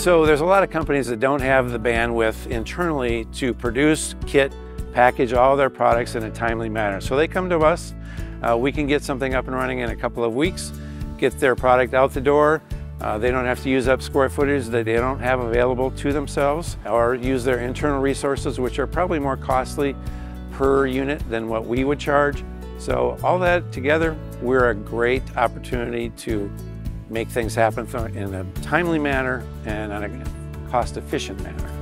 So there's a lot of companies that don't have the bandwidth internally to produce, kit, package all their products in a timely manner. So they come to us, we can get something up and running in a couple of weeks, get their product out the door. They don't have to use up square footage that they don't have available to themselves, or use their internal resources, which are probably more costly per unit than what we would charge. So all that together, we're a great opportunity to make things happen in a timely manner and on a cost-efficient manner.